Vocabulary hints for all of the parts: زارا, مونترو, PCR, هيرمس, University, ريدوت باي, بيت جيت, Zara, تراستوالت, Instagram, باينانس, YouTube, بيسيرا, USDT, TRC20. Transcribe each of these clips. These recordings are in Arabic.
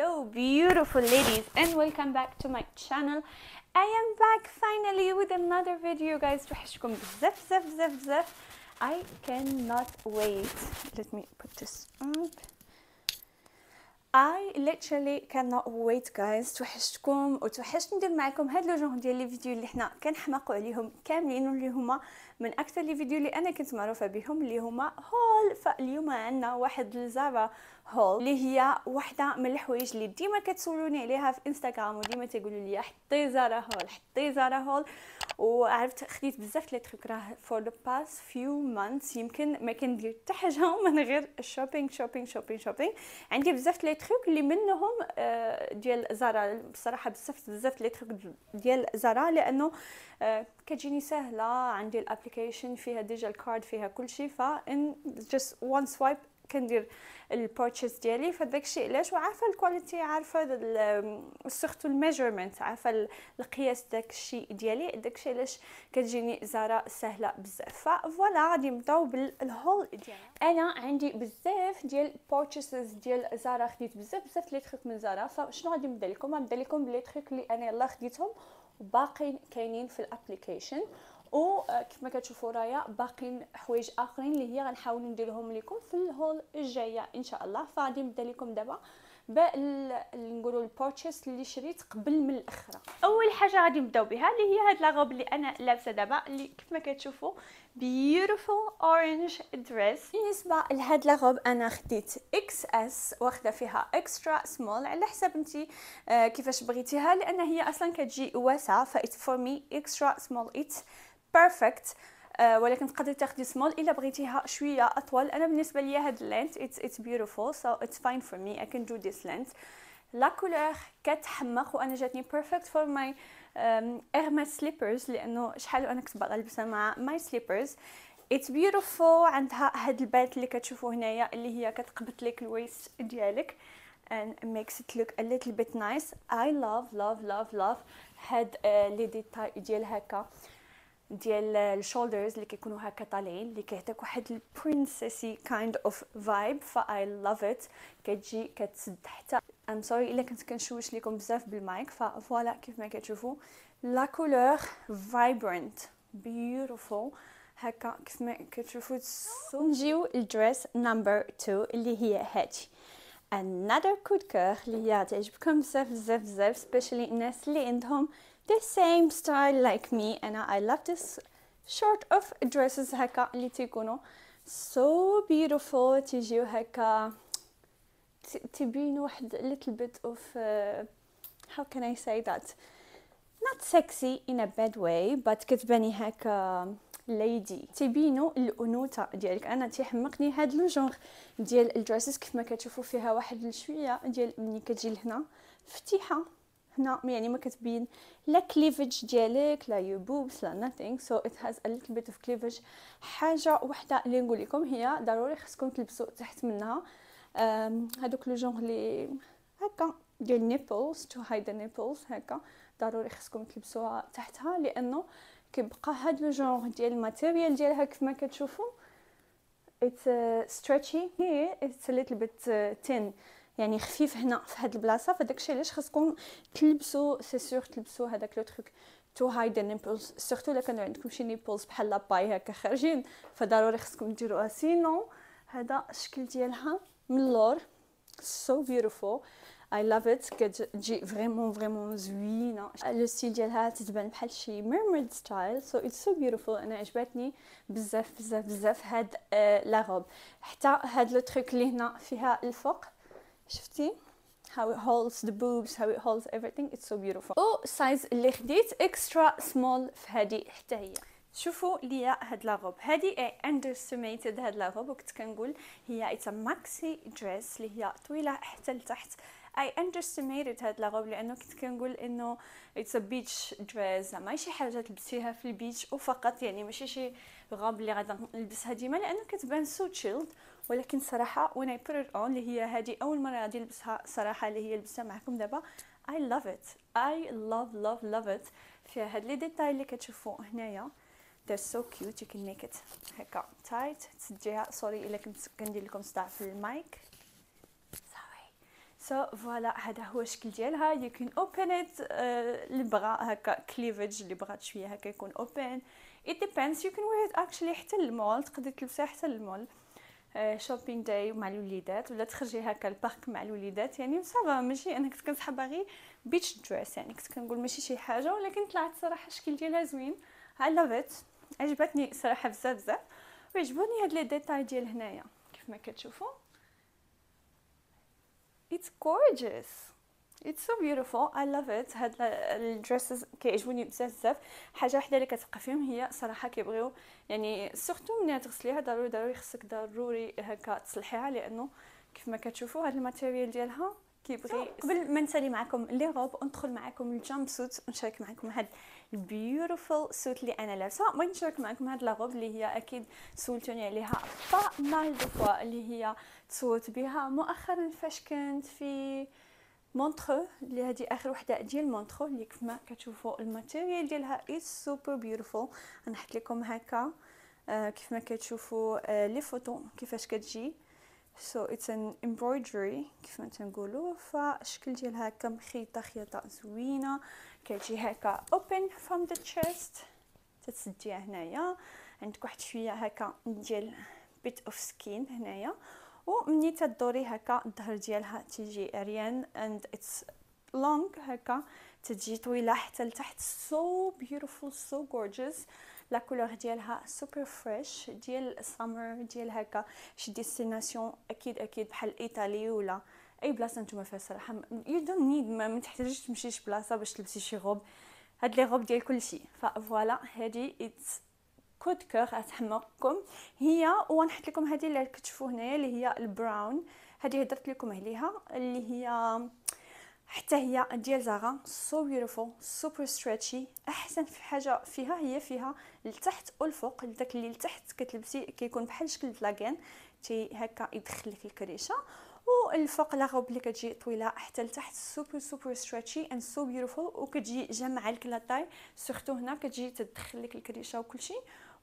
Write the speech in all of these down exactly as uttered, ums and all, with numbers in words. Hello beautiful ladies and welcome back to my channel. I am back finally with another video guys. توحشكم بزاف بزاف بزاف بزاف. I cannot wait. Let me put this up. I literally cannot wait guys. توحشتكم وتوحشت ندير معكم هاد لو جونغ ديال لي فيديو اللي حنا كنحماقوا عليهم كاملين واللي هما من اكثر لي فيديو اللي انا كنت معروفه بهم اللي هما هول. فاليوم عندنا واحد الزارا هول اللي هي واحده من الحوايج اللي ديما كتسولوني عليها في انستغرام وديما تيقولوا لي حطي زارا هول حطي زارا هول. وعرفت خديت بزاف لي تروك راه فور ذا باس فيو مانث يمكن ما كندير حتى حاجه من غير شوبينغ شوبينغ شوبينغ شوبينغ. عندي بزاف لي تروك اللي منهم ديال زارا بصراحه بزاف بزاف لي تروك ديال زارا لانه كتجيني سهله. عندي الابليكيشن فيها ديجا الكارد فيها كلشي ف ان جست وان سوايب كندير البورتشيز ديالي. فداكشي علاش وعارفه الكواليتي عارفه سورتو الميجرمنت عارفه القياس داكشي ديالي داكشي علاش كتجيني زارا سهله بزاف. فوالا غادي نبداو بالهول ديالي. انا عندي بزاف ديال البورتشيز ديال زارا خديت بزاف بزاف لي تروك من زارا. فشنو غادي نبدا لكم غنبدا لكم بلي تروك اللي انا يلاه خديتهم وباقيين كاينين في الابليكيشن و كيف ما كتشوفوا رايا باقيين حوايج اخرين اللي هي غنحاول نديرهم لكم في الهول الجايه ان شاء الله. فغادي نبدا لكم دابا بال نقولوا البورتشيز اللي شريت قبل من الاخرى. اول حاجه غادي نبداو بها اللي هي هاد لاغوب اللي انا لابسه دابا اللي كيف ما كتشوفوا بيوتيفول اورنج دريس. بالنسبه لهاد لاغوب انا خديت اكس اس واخده فيها اكسترا سمول على حسب انتي كيفاش بغيتيها لان هي اصلا كتجي واسعه. فايت فور مي اكسترا سمول ات بيرفكت. أه ولكن تقدري تاخدي سمول الا بغيتيها شويه اطول. انا بالنسبه ليا هاد اللينت اتس اتس بيوتيفول سو اتس فاين فور مي اي كان دو ذيس لينت. لا كولور كتحمق وانا جاتني بيرفكت فور ماي هيرمس سليبرز لانه شحال وانا كنت باغا نلبسها مع ماي سليبرز. اتس بيوتيفول. عندها هاد البات اللي كتشوفوه هنايا اللي هي كتقبط لك الويست ديالك and makes it look a little bit nice. I love love love love هاد لي ديتاي ديال هكا ديال الشولدرز اللي كيكونوا هكا طالعين اللي كيعطيك واحد البرنسيسي كايند اوف فايب. فاي لاف ات. كتجي كتسد حتى ام سوري الا كنت كنشوش لكم بزاف بالمايك. فوالا كيف ما كتشوفوا لا كولور فايبرنت بيوتيفول هكا كيف ما كتشوفوا. نجيو للدريس نمبر اثنين اللي هي هادي another coup de coeur اللي هي تعجبكم بزاف بزاف بزاف سبيشالي الناس اللي عندهم the same style like me. and I love this sort of dresses هكا اللي تيكونوا so beautiful تيجيو هكا تبين واحد little bit of uh, how can I say that not sexy in a bad way but كتباني هكا ليدي تبينوا الانوثه ديالك. انا تيحمقني هاد لو جونغ ديال الدريسز كيف ما كتشوفوا فيها واحد الشويه ديال ملي كتجي لهنا فتيحه هنا يعني ما كتبين لا كليفج ديالك لا يبوبس لا ناتينغ سو ات هاز ا ليتل بيت اوف كليفج. حاجه وحده اللي نقول لكم هي ضروري خصكم تلبسوا تحت منها هذوك لو جونغ اللي هكا ديال نيبلز تو هايد نيبلز هكا ضروري خصكم تلبسوها تحتها لانه كيبقى هاد لو جونغ ديال الماتيريال ديالها كيفما كتشوفوا اتس ستريتشي هي اتس ليتل بيت تين يعني خفيف هنا في هاد البلاصه. فداكشي علاش خاصكم تلبسوا سي سيغ تلبسوا هذاك لو تروك تو هايد نيبلز سورتو الا كانوا عندكم شي نيبلز بحال لا باي هكا خارجين فضروري خاصكم ديروها سينو هذا الشكل ديالها من اللور سو بيوتيفول I love it. كتجي فريمون فريمون زوينه. لو ستيل ديالها تتبان بحال شي ميرميد ستايل سو اتس سو بيوتيفول. انا عجبتني بزاف بزاف بزاف هاد لا روب. حتى هاد لو تروك اللي هنا فيها الفوق شفتي how it holds the boobs how it holds everything it's so beautiful. او سايز اللي خديت اكسترا سمول في هذه حتى هي. شوفوا ليا هاد لاغوب هادي اي اندرستيميتد هاد لاغوب وكنت كنقول هي اتس ماكسي دريس اللي هي طويله حتى لتحت. اي اندرستيميتد هاد لاغوب لانه كنت كنقول انه اتس بيتش دريس ماشي حاجه تلبسيها في البيتش وفقط يعني ماشي شي غوب اللي غادي نلبسها ديما لانه كتبان سو تشيلد. ولكن صراحه when I put it on اللي هي هذه اول مره غادي نلبسها صراحه اللي هي لبستها معكم دابا I love it I love love love it. فيها هاد لي ديتاي اللي كتشوفوا هنايا they're so cute you can make it هكا tight تسديها. سوري الا كنت كندير لكم صداع في المايك sorry سو فوالا هذا هو الشكل ديالها. يكون اوبنيت اللي بغا هكا كليفج اللي بغات شويه هكا يكون اوبن. ايت ديبينس يو كان وير اكشلي حتى للمول، تقدري تلبسيها حتى للمول شوبينغ داي مع الوليدات، ولا تخرجي هكا البارك مع الوليدات. يعني صافا ماشي انا كنت كنسحبها غير بيتش دريس، يعني كنت كنقول ماشي شي حاجه، ولكن طلعت صراحه الشكل ديالها زوين. اي لافيت، عجبتني صراحه بزاف بزاف، وعجبوني هاد لي ديتاي ديال هنايا كيف ما كتشوفوا. It's gorgeous. It's so beautiful. I love it. هاد الدريسز كيعجبوني بزاف بزاف. حاجه وحده اللي كتبقى فيهم هي صراحه كيبغيو، يعني سورتو ملي تغسليها ضروري ضروري خصك ضروري هكا تصلحيها، لانه كيف ما كتشوفوا هاد الماتيريال ديالها كيبغي. قبل ما نسالي معكم لي روب وندخل معكم الجامب سوت ونشارك معكم هاد البيوتيفول سوت اللي انا لابسه، بغيت نشارك معكم هاد لا روب اللي هي اكيد سولتوني عليها با مال دو فوا، اللي هي تصوت بها مؤخرا فاش كانت في مونترو، اللي هذه اخر وحده ديال مونترو، اللي كما كتشوفوا الماتيريال ديالها اي سوبر بيوتيفول. غنحط لكم هكا آه كيف ما كتشوفوا آه لي فوتو كيفاش كتجي. So it's an embroidery كيف ما تنقولوا، فالشكل ديالها هكا مخيطه خياطه زوينه، كتجي هكا open from the chest، تتسديها هنايا عندك واحد شويه هكا ديال bit of skin هنايا، ومني تدوري هكا الظهر ديالها تيجي عريان and it's long هكا تجي طويله حتى لتحت. so beautiful so gorgeous. لا كولور ديالها سوبر فريش ديال السامر ديال هكا شي ديستيناسيون اكيد اكيد بحال ايطالي ولا اي بلاصه نتوما فيها صراحه. يو دونت نيد، ما تحتاجيش تمشي شي بلاصه باش تلبسي شي غوب، هاد لي غوب ديال كلشي. فوالا هادي اتس كود كور اتحمقكم هي. ونحط لكم هادي اللي كتشوفوا هنايا اللي هي البراون، هادي هضرت لكم عليها اللي هي حتى هي ديال زارا. سو بيوتيفول سوبر ستريتشي. احسن في حاجه فيها هي فيها لتحت والفوق، داك اللي لتحت كتلبسي كيكون بحال شكل لاكين تي هكا يدخل لك الكريشه، والفوق لا غوب اللي كتجي طويله حتى لتحت سوبر سوبر ستريتشي اند سو بيوتيفول، وكتجي جامعه لك لا طاي سورتو هنا كتجي تدخل لك الكريشه وكلشي.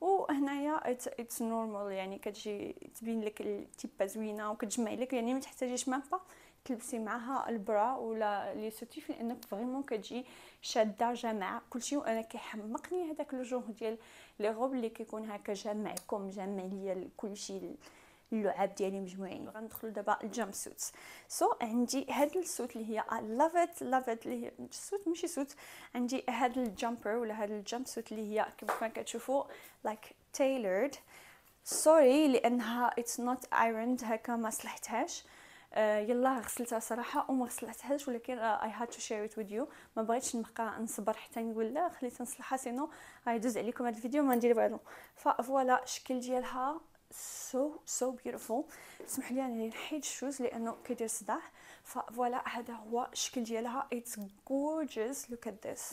وهنايا اتس نورمال، يعني كتجي تبين لك التيبه زوينه وكتجمع لك، يعني ما تحتاجيش ميم با تلبسي معها البرا ولا لي سوتيف، لانك فريمون كتجي شاده جامعه كلشي. وانا كيحمقني هذاك لو جوغ ديال لي غوب اللي كيكون هكا جامعكم جامع ليا كلشي، اللعاب ديالي مجموعين. غندخلوا دابا الجامب سوت. سو so, عندي هاد السوت اللي هي لافيت لافيت اللي هي السوت ماشي سوت، عندي هاد الجامبر ولا هاد الجامب سوت اللي هي كيف ما كتشوفوا لايك like تايلورد. سوري لانها اتس نوت ايرند هكا ما صلحتهاش، يلا غسلتها صراحه وما غسلتهاش، ولكن اي هاد تو شير ات ويذ يو، ما بغيتش نبقى نصبر حتى نقول لا خليت نصلحها سينو غيدوز عليكم هاد الفيديو ما ندير والو. فوالا الشكل ديالها سو سو بيوتيفول. سمحوا لي انا نحيد الشوز لانه كيدير صداع. فوالا هذا هو الشكل ديالها. اتس غورجيس لوك ات ذس،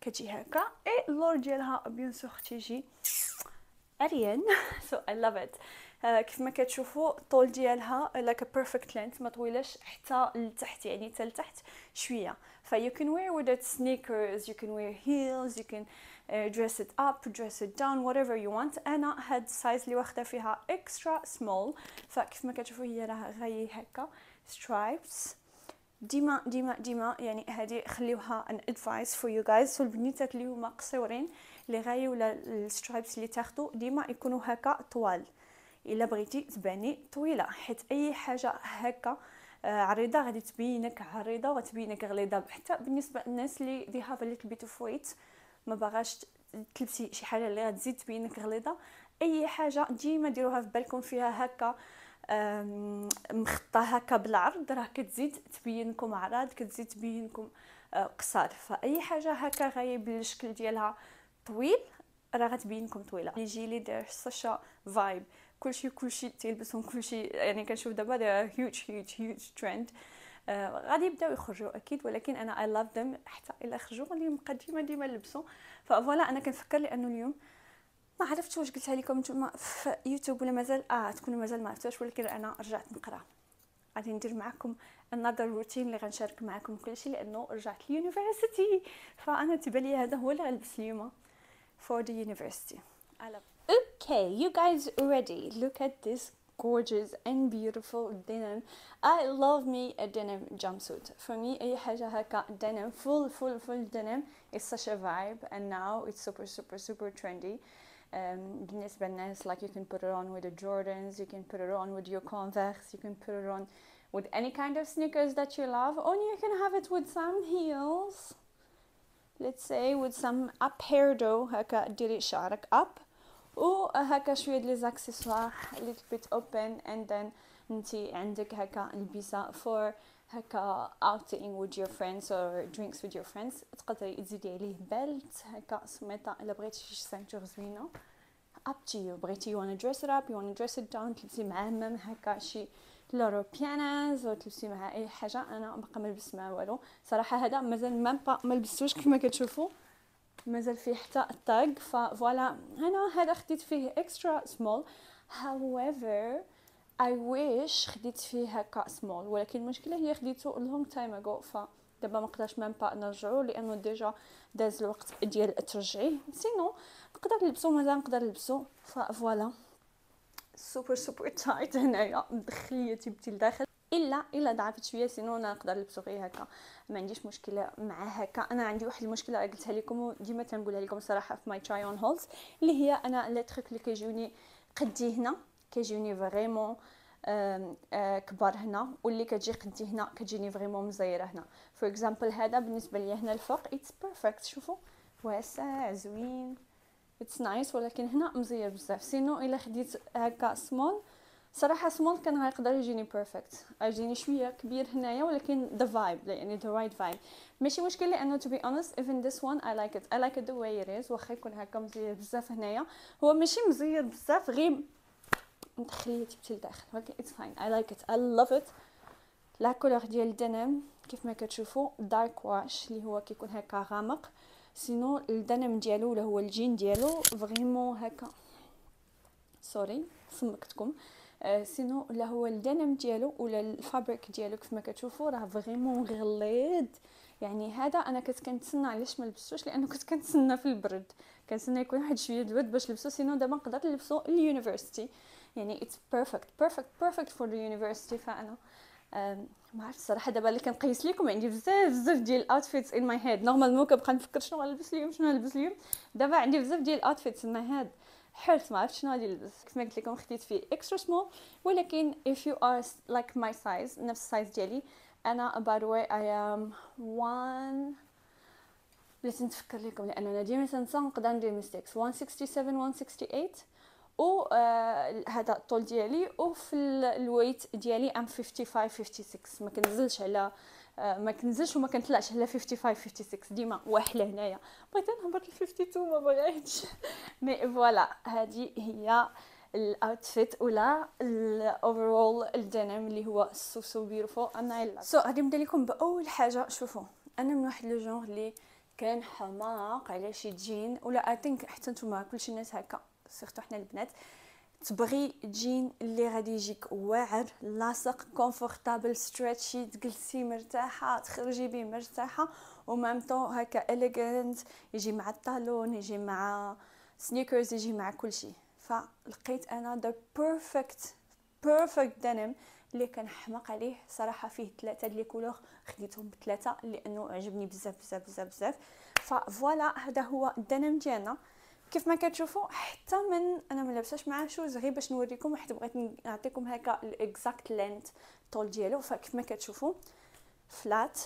كتجي هكا اي اللور ديالها بيان سور تيجي عريان. سو اي لاف ات. آه كيف ما كتشوفوا الطول ديالها لايك بيرفكت لينث، ما طويلاش حتى لتحت، يعني حتى لتحت شويه. ف you can wear with it sneakers, you can wear heels, you can uh, dress it up, dress it down, whatever you want. انا هاد السايز اللي واخده فيها extra small. فكيف ما كتشوفوا هي راه غايه هكا stripes ديما ديما ديما، يعني هادي خليوها an advice for you guys. سو البنيتات اللي هما قصيرين اللي غايه ولا السترايبس اللي تاخدو ديما يكونوا هكا طوال، الا بغيتي تباني طويله، حيت اي حاجه هكا عريضه غادي تبينك عريضه وتبينك غليظه. حتى بالنسبه للناس اللي دي هاف ليتل بيت اوف ويت، ما باغاش تلبسي شي حاجه اللي غتزيد تبينك غليظه. اي حاجه ديما ديروها في بالكم فيها هكا مخطه هكا بالعرض، راه كتزيد تبينكم عراض، كتزيد تبينكم قصار. فاي حاجه هكا غايه بالشكل ديالها طويل راه غتبينكم طويله. يجي لي داير ساشا فايب كلشي كلشي تيلبسهم كلشي، يعني كنشوف دابا ذا هيوج هيوج هيوج ترند. آه غادي يبداو يخرجوا اكيد، ولكن انا اي لاف ذم حتى الا خرجوا غادي نبقى ديما ديما نلبسهم. فوالا انا كنفكر لانه اليوم ما عرفتش واش قلتها لكم نتوما في يوتيوب ولا مازال اه تكونوا مازال ما عرفتوش، ولكن انا رجعت نقرا. غادي ندير معكم another روتين اللي غنشارك معكم كلشي، لانه رجعت لليونيفرسيتي، فانا تيبان لي هذا هو اللي غنلبس اليوم for the university. I love it. Okay, you guys ready? Look at this gorgeous and beautiful denim. I love me a denim jumpsuit. For me, أي حاجة هكا denim, full full full denim is such a vibe, and now it's super super super trendy. بالنسبة للناس, like you can put it on with the Jordans, you can put it on with your Converse, you can put it on with any kind of sneakers that you love, or you can have it with some heels. Let's say with some up hairdo, هكا ديري شعرك up, وهكا شوية لي زاكسيسوار little bit open, and then انتي عندك هكا البسة for هكا outing with your friends or drinks with your friends. تقدري تزيدي عليه belt هكا سميطة إلا بغيتي سانتور زوينة, up to you. بغيتي you wanna dress it up, you wanna dress it down, تلبسي معاه مام هكا شي لوروبياناز أو تلبسي معاه أي حاجة. أنا مبقى ملبس معاه والو صراحة, هذا مازال مام با ملبستوش كيما كتشوفوا, مازال فيه حتى التاج. فوالا أنا هذا خديت فيه extra small, however I wish خديت فيه هكا small, ولكن المشكلة هي خديته long time ago, فدابا مقدرش مام با نرجعو لأنه ديجا داز الوقت ديال ترجعيه. سينو نقدر نلبسو, مازال نقدر نلبسو. فوالا سوبر سوبر تايت هنايا, دخليتي بتي لداخل الا الا ضعفت شويه, سينو انا نقدر نلبسو غير هكا, ما عنديش مشكله مع هكا. انا عندي واحد المشكله قلتها لكم ديما تنقولها لكم صراحه في ماي تراي اون هولز, اللي هي انا لي تريك اللي كيجوني قدي هنا كيجوني فريمون كبار هنا, واللي كتجي قدي هنا كتجيني فريمون مزيره هنا. فور اكزامبل هذا بالنسبه ليا هنا الفوق اتس بيرفكت, شوفوا واسع زوين اتس نايس, ولكن هنا مزير بزاف. سينو الا خديت هكا سمول, صراحه سمول كان غيقدر يجيني بيرفكت, يجيني شويه كبير هنايا, ولكن ذا فايب يعني ذا رايت فايب ماشي مشكل, لانه تو بي اونست ايفن ذس وان اي لايك ات اي لايك ذا واي ات از. واخا يكون هكا مزير بزاف هنايا, هو ماشي مزير بزاف غير مدخليتي بتي لداخل, ولكن اتس فاين اي لايك ات اي لاف ات. لا كولور ديال الدنم كيف ما كتشوفوا دارك واش, اللي هو كيكون هكا غامق. سينو الدنم ديالو ولا هو الجين ديالو فريمون هكا, سوري سمكتكم. آه سينو لا هو الدنم ديالو ولا الفابريك ديالو كيف ما كتشوفوا راه فريمون غليظ. يعني هذا انا كنت كنتسنى, علاش ما لبستوش؟ لانه كنت كنتسنى في البرد, كنتسنى يكون واحد شويه د البرد باش لبسو. سينو دابا نقدر نلبسو اليونيفرسيتي, يعني اتس بيرفكت بيرفكت بيرفكت فور اليونيفرسيتي. فانا ما عرفت الصراحه, دابا اللي كنقيس لكم عندي بزاف بزاف ديال الاوتفيتس ان ماي هيد. نورمالمون كنبقى نفكر شنو غنلبس اليوم شنو غنلبس اليوم, دابا عندي بزاف ديال الاوتفيتس ان ماي هيد, حرت ما عرفت شنو غادي نلبس. كما قلت لكم خديت فيه اكسترا سمول, ولكن if you are like my size, نفس السايز ديالي انا. by the way I am one, بلاتي نتفكر لكم لان انا ديما تنسى, نقدر ندير ميستيكس. واحد سبعة سبعة واحد ستة ثمانية و هذا الطول ديالي, وفي الويت ديالي ام خمسة وخمسين خمسة وستين, ما كنزلش على ما كنزلش وما كنطلعش على خمسة وخمسين خمسة وستين, ديما واحله هنايا. بغيت نهبط ل خمسة وخمسين ما بغيتش, مي فوالا هذه هي الاوتفيت ولا الاوفرول الدينام اللي هو سو سو بيوتيفول اند اي لاف. سو غادي نبدا لكم باول حاجه. شوفوا انا من واحد لو جونغ اللي كان حماق على شي جين, ولا اي ثينك حتى نتوما كلشي الناس هكا سيرتو حنا البنات, تبغي جين اللي غادي يجيك واعر لاصق كونفورطابل ستريتشي, تجلسي مرتاحه تخرجي به مرتاحه, ومام طو هكا اليغانت, يجي مع الطالون يجي مع سنيكرز يجي مع كلشي. فلقيت انا ذا بيرفكت بيرفكت دينم اللي كنحماق عليه صراحه. فيه ثلاثه لي كولور, خديتهم بثلاثه لانه عجبني بزاف بزاف بزاف بزاف. فوالا هذا هو الدينم ديالنا كيف ما كتشوفوا. حتى من انا ما لابساش معاه شوز غير باش نوريكم, حيت بغيت نعطيكم هكا الاكزاكت لينت طول ديالو. فكيف ما كتشوفوا فلات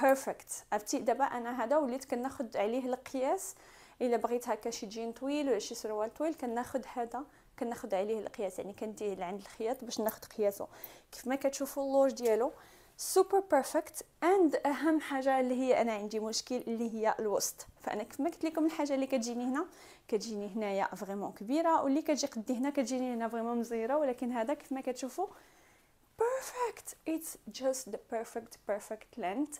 بيرفكت. عرفتي دابا انا هذا وليت كناخذ عليه القياس, الا بغيت هكا شي جين طويل ولا شي سروال طويل كناخذ هذا, كناخذ عليه القياس, يعني كنديه لعند الخياط باش ناخذ قياسه. كيف ما كتشوفوا اللوج ديالو سوبر بيرفكت. اند اهم حاجه اللي هي انا عندي مشكل اللي هي الوسط. فانا كما قلت لكم الحاجه اللي كتجيني هنا كتجيني هنايا فريمون كبيره, واللي كتجي قدي هنا كتجيني هنا فريمون مزيره, ولكن هذا كيف ما كتشوفوا بيرفكت. اتس جاست ذا بيرفكت بيرفكت لينت.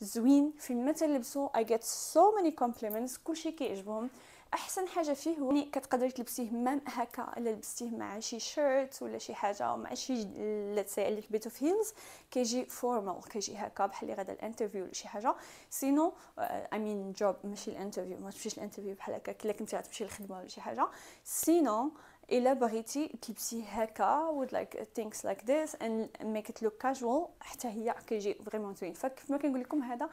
زوين فين ما تلبسو, اي جيت سو ماني كومبليمنتس, كلشي كيعجبهم. احسن حاجه فيه هو يعني كتقدري تلبسيه مام هكا, الا لبستيه مع شي شيرت ولا شي حاجه مع شي ليتس سي ليتل بيت اوف هيلز, كيجي فورمال, كيجي هكا بحال اللي غدا الانترفيو ولا شي حاجه. سينو اي مين جوب ماشي الانترفيو, ما تمشيش الانترفيو بحال هكا الا كنتي غتمشي للخدمه ولا شي حاجه. سينو إلا بغيتي تلبسي هكا with like things like this and make it look casual حتى هي كيجي فريمون زوين. فكيف ما كنقول لكم هذا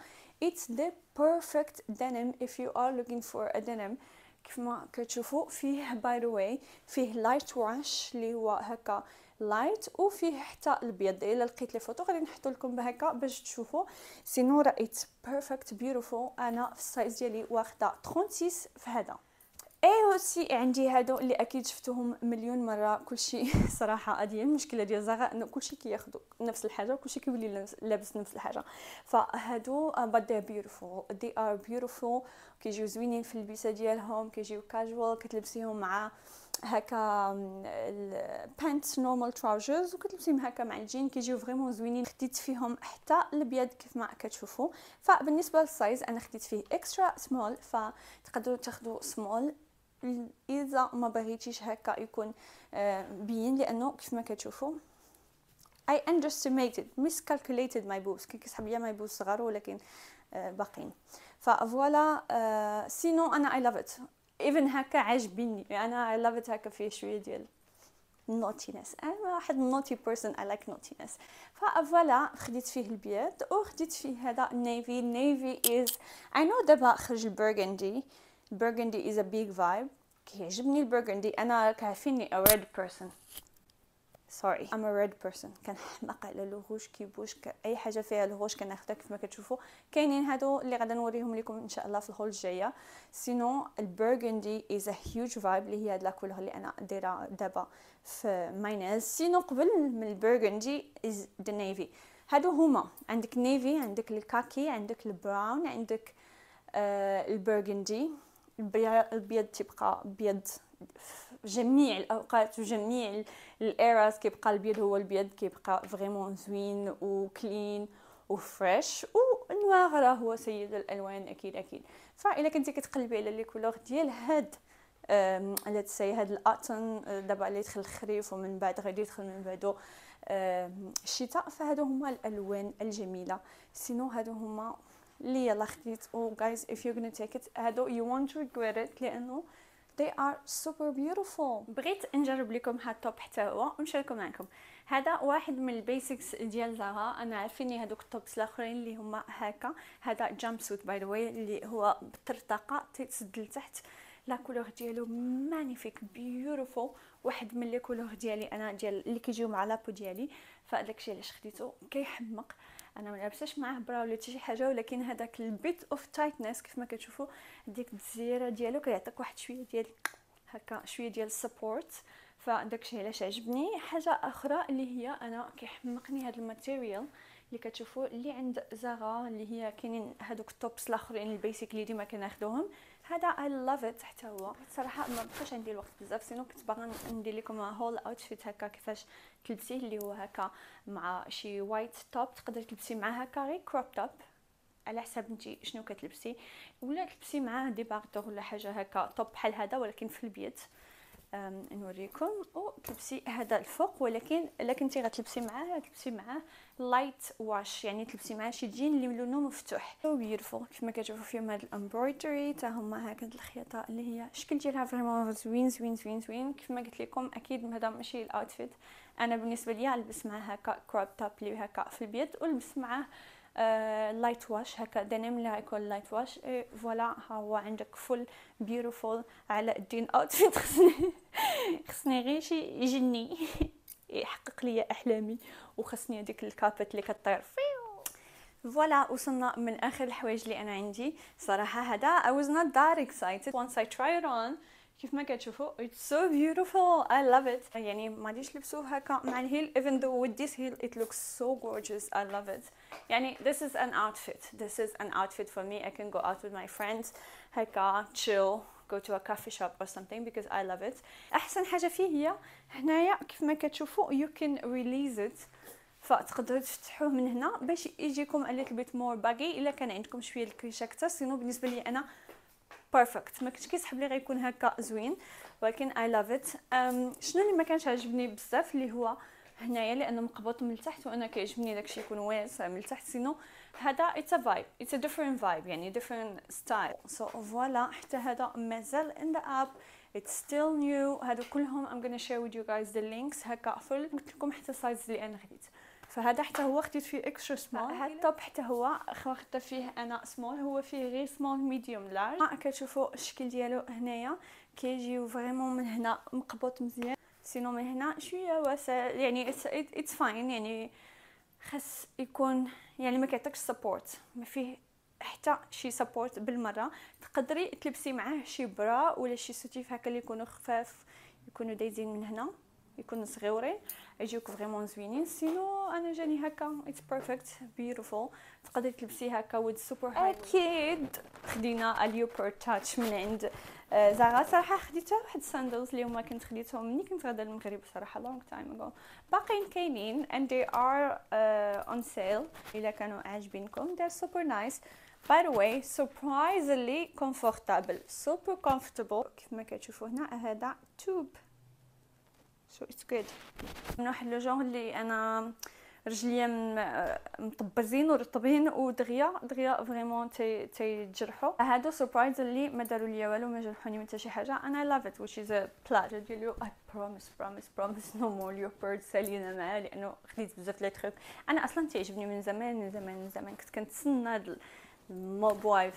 it's the perfect denim if you are looking for a denim. كيف ما كتشوفوا فيه by the way فيه light wash اللي هو هكا light وفيه حتى الابيض. الا لقيت لي فوتو غادي نحطو لكم بهكا باش تشوفوا. سينورا it's perfect beautiful. انا في السايز ديالي واخده ستة وثلاثين في هذا. اي وسي عندي هادو اللي اكيد شفتوهم مليون مره. كلشي صراحه هذه المشكله ديال زغا انه كلشي كياخذوا نفس الحاجه وكلشي كيولي لابس نفس الحاجه. فهادو باد بيوتيفول دي ار بيوتيفول كيجيو زوينين في اللبسه ديالهم كيجيو كاجوال كتلبسيهم مع هكا البانت نورمال تراوزرز وكتلبسيهم هكا مع الجين كيجيو فريمون زوينين. خديت فيهم حتى الابيض كيف ما كتشوفوا. فبالنسبه للسايز انا خديت فيه اكسترا سمول فتقدروا تاخذوا سمول اذا ما بغيتيش هكا يكون بين لانه كيف ما كتشوفوا I underestimated miscalculated my boobs. كي كيسحب ليا ماي بوبس صغار ولكن باقين. فوالا سينو انا I love it even هكا عاجبني انا I love it. هكا فيه شويه ديال نوتينس انا واحد نوتي بيرسون I like نوتينس. فوالا خديت فيه البيض وخديت فيه هذا نيفي. نيفي is I know دابا خرج البرغندي. Burgundy is a big vibe. كيعجبني البرغندي. أنا كعارفيني a red person. Sorry, I'm a red person. كنحماق على الغوش كيبوش أي حاجة فيها الغوش كناخدها. كيف ما كتشوفوا كاينين هادو اللي غادا نوريهم لكم إن شاء الله في الهول الجاية. سينو البرغندي is a huge vibe اللي هي هاد لاكولوغ اللي أنا دايرة دابا في ماينيز. سينو قبل من البرغندي is the navy. هادو هما عندك نيفي عندك الكاكي عندك البراون عندك آه البرغندي. البيض تبقى بيض في جميع الاوقات وجميع الايراز كيبقى البيض هو البيض كيبقى فريمون زوين وكلين وفريش. والنواغ راه هو سيد الالوان اكيد اكيد. فالا كنتي كتقلبي على لي كولور ديال هاد لا تسي هاد الاتون دابا اللي يدخل الخريف ومن بعد غادي يدخل من بعدو الشتاء. فهادو هما الالوان الجميله. سينو هادو هما لي يلا خديت. او guys if you're gonna take it هادو you won't regret it لأنه they are super beautiful. بغيت نجرب لكم هاد التوب حتى هو ونشاركو معكم. هذا واحد من البيسكس ديال زارا. انا عارفيني هادوك التوبس الاخرين اللي هما هكا. هذا جامب سوت باي ذا واي اللي هو بالطرطقه تيتسد لتحت. لا كولور ديالو مانيفيك بيوتيفول. واحد من لي كولور ديالي انا ديال اللي كيجيو مع لابو ديالي. فداكشي علاش خديته كيحمق. انا ما لابساش معاه برا ولا حتى شي حاجه ولكن هذاك البيت اوف تايتنس كيف ما كتشوفوا ديك الزيره ديالو كيعطيك واحد شويه ديال هكا شويه ديال السبورت. فداكشي علاش عجبني. حاجه اخرى اللي هي انا كيحمقني هذا الماتيريال اللي كتشوفوا اللي عند زارا اللي هي كاينين هذوك التوبس الاخرين البيسيك اللي ديما كناخذوهم. هذا اي لاف ات حتى هو. صراحه ما بقاش عندي الوقت بزاف سينو كنت باغا ندير لكم هول اوتفيت هكا كيفاش تلبسيه اللي هو هكا مع شي وايت توب. تقدر تلبسي معاه هكا غير كروب توب على حساب نتي شنو كتلبسي ولا تلبسي معاه دي باغدور ولا حاجه هكا توب بحال هذا ولكن في البيت. نوريكم. وتلبسي هذا الفوق ولكن الا كنتي غتلبسي معاه تلبسي معاه لايت واش يعني تلبسي معاه شي جين اللي لونه مفتوح. ويرفو كما كتشوفوا فيهم هاد الامبرويدري تا هما هكا الخياطه اللي هي الشكل ديالها فريمون زوين زوين زوين زوين. كما قلت لكم اكيد هذا ماشي الاوتفيت. انا بالنسبه ليا نلبس معاه هكا كروب توب لي هكا في البيض ونلبس معاه لايت واش هكا دينيم اللي غيكون لايت واش. فوالا ها هو عندك فول بيوتيفول على الدين اوتفيت. خصني خصني غير شي يجني يحقق لي احلامي وخصني هذيك الكابت اللي كطير فيو. فوالا وصلنا من اخر الحوايج اللي انا عندي. صراحه هذا I was not that excited once I tried it on. كيف ما كتشوفوا it's so beautiful I love it. يعني ما غاديش نلبسوه هكا مع الهيل even though with this heel it looks so gorgeous I love it. يعني this is an outfit this is an outfit for me. I can go out with my friends هكا chill go to a coffee shop or something because I love it. احسن حاجه فيه هي هنايا كيف ما كتشوفوا you can release it. فتقدروا تفتحوه من هنا باش يجيكم a little bit more baggy الا كان عندكم شويه الكريشه اكثر. سينو بالنسبه لي انا بيرفكت ما كنتش كيسحب لي غيكون هكا زوين ولكن اي لاف ات. شنو اللي ما كانش عاجبني بزاف اللي هو هنايا لانه مقبوط من التحت وانا كيعجبني داكشي يكون واسع من التحت. سينو هذا اتس ا فايب اتس ا ديفرنت فايب يعني ديفرنت ستايل. سو فوالا حتى هذا مازال ان ذا اب It's still new. هادو كلهم I'm gonna share with you guys the links. هكا فل قلت لكم حتى السايز اللي أنا خديت. فهذا حتى هو خديت فيه اكسترا سمول. هاد التوب حتى هو خدت فيه أنا سمول. هو فيه غير سمول ميديوم لارج. ها كتشوفوا الشكل ديالو هنايا كيجيو فريمون من هنا مقبوط مزيان. سينو من هنا شوية واسع يعني it's fine يعني خاص يكون يعني ما كيعطيكش سبورت ما فيه حتى شي سبورت بالمره. تقدري تلبسي معاه شي برا ولا شي سوتيف هكا اللي يكونوا خفاف يكونوا دايزين من هنا يكونوا صغيورين يجيوك فريمون زوينين. سينو انا جاني هكا اتس بيرفكت بيوتيفول. تقدري تلبسي هكا ود سوبر هاي. اكيد خدينا اليوبر تاتش من عند زارا. صراحه خديتها واحد الساندلز اللي هما كنت خديتهم ملي كنت غادا للمغرب صراحه لونغ تايم اغو. باقيين كاينين اند دي ار اون سيل الا كانوا عاجبينكم. دير سوبر نايس. By the way, surprisingly comfortable, super comfortable. كيف ما كتشوفوا هنا هذا tube, so it's good. من واحد لجون اللي أنا رجليا مطبزين ورطبين ودغيا دغيا فريمون تي تيجرحوا. هادو surprisingly ما داروا ليا والو ما جرحوني حتى شي حاجه. انا love it which is a pleasure ديالو. I promise promise promise no more leopard سالينا معاه لانه خديت بزاف لي تروك. انا اصلا تيعجبني من زمان من زمان من زمان كنت كنتسنى هاد الموبايل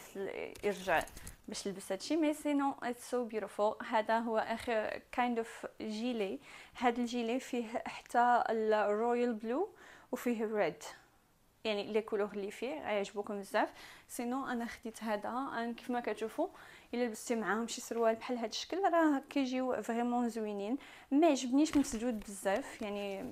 يرجع باش نلبس هادشي. مي سينو اتس سو بيوتيفول. هذا هو اخر كايند اوف جيلي. هاد الجيلي فيه حتى الرويال بلو وفيه ريد يعني لي كولور اللي فيه عجبوكم بزاف. سينو انا خديت هذا. انا كيف ما كتشوفوا الا لبستي معاهم شي سروال بحال هاد الشكل راه كيجيو فريمون زوينين. ما عجبنيش مسدود بزاف يعني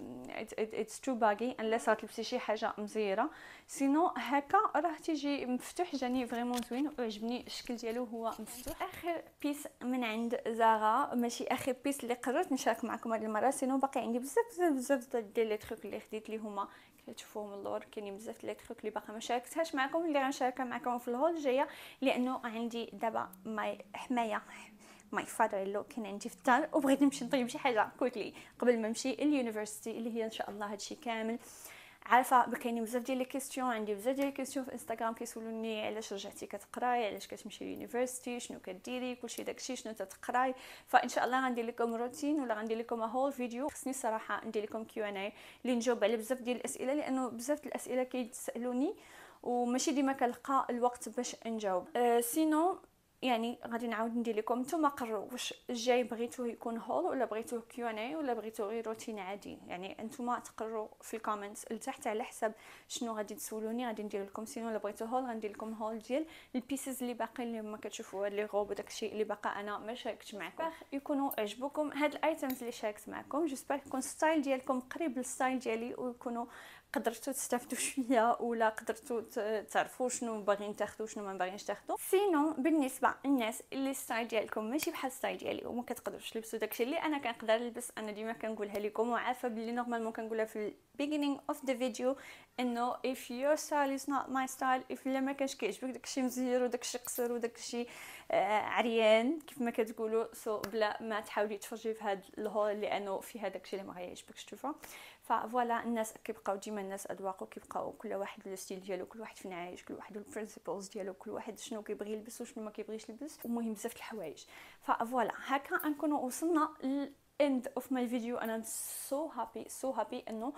اتس تو باغي الا صات تلبسي شي حاجه مزيره. سينو هكا راه تيجي مفتوح. جاني فريمون زوين وعجبني الشكل ديالو هو مفتوح. اخر بيس من عند زارا ماشي اخر بيس اللي قررت نشارك معكم هاد المره. سينو باقي عندي بزاف بزاف بزاف ديال لي تروك اللي خديت لي هما كتشوفوهم من اللور. كاينين بزاف لي تروك اللي باقا ما شاركتهاش معكم اللي غنشاركها معكم في الهول الجايه لانه عندي دابا ماي حمايه ماي فادر اللو كان عندي في الدار وبغيت نمشي نطيب شي حاجه كوتلي قبل ما نمشي اليونيفرسيتي اللي هي ان شاء الله هادشي كامل. عارفه كاينين بزاف ديال لي كيسيون عندي بزاف ديال لي كيسيون في انستغرام كيسولوني علاش رجعتي كتقراي علاش كتمشي لليونيفرسيتي شنو كديري كلشي داكشي شنو تتقراي. فان شاء الله غندير لكم روتين ولا غندير لكم هول فيديو. خصني صراحه ندير لكم كيو ان اي اللي نجاوب على بزاف ديال الاسئله لانه بزاف ديال الاسئله كيتسالوني وماشي ديما كنلقى الوقت باش نجاوب. أه سينو يعني غادي نعاود ندير لكم. نتوما قرروا واش الجاي بغيتوه يكون هول ولا بغيتوه كيو ان اي ولا بغيتوه غير روتين عادي. يعني نتوما تقرروا في الكومنتس لتحت على حسب شنو غادي تسولوني غادي ندير لكم. سينو الا بغيتوه هول غندير لكم هول ديال البيسز اللي باقي اللي هما كتشوفوا هاد لي غوب وداكشي اللي باقا انا ما شاركتش معكم. يكونوا عجبوكم هاد الايتيمز اللي شاركت معكم. جيسبر يكون ستايل ديالكم قريب للستايل ديالي ويكونوا قدرتوا تستافدوا شويه ولا قدرتوا تعرفوا شنو باغيين تاخذوا شنو ما باغيينش تاخذوا. سينو بالنسبه للناس اللي ستايل ديالكم ماشي بحال ستايل ديالي وما كتقدروش تلبسوا داكشي اللي انا كنقدر نلبس، انا ديما كنقولها لكم وعارفه بلي نورمالمون كنقولها في beginning of the video انه if your style is not my style if ما كاش كيعجبك داكشي مزير وداكشي قصير وداكشي آه عريان كيف ما كتقولوا. سو بلا ما تحاولي تفرجي في هاد الهول لانه فيها داكشي اللي ما غيعجبكش تشوفوا. فوالا الناس كيبقاو ديما الناس اذواق وكيبقاو كل واحد الستيل ديالو كل واحد فين عايش كل واحد البرينسيبلز ديالو كل واحد شنو كيبغي يلبس وشنو ما كيبغيش يلبس. المهم بزاف د الحوايج. فوالا هكا نكونوا وصلنا ل end of my video. انا so happy so happy انه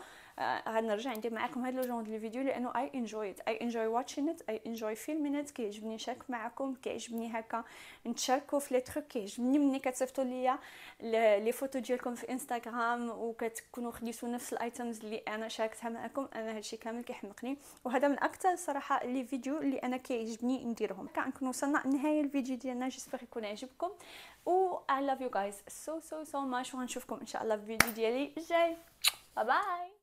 غنرجع آه ندير معكم هاد لو جون ديال الفيديو لانه I enjoy it I enjoy watching it I enjoy filming it. كيعجبني نشارك معكم كيعجبني هكا نتشاركوا في لي تروك. كيعجبني ملي كتصيفطوا ليا لي فوتو ديالكم في انستغرام وكتكونوا خديتوا نفس الايتيمز اللي انا شاركتها معكم. انا هادشي كامل كيحمقني وهذا من اكثر صراحه لي فيديو اللي انا كيعجبني نديرهم. كنكون وصلنا لنهايه الفيديو ديالنا. جيسبر يكون عجبكم و I love you guys so so so much. وغنشوفكم ان شاء الله في الفيديو ديالي الجاي. باي باي.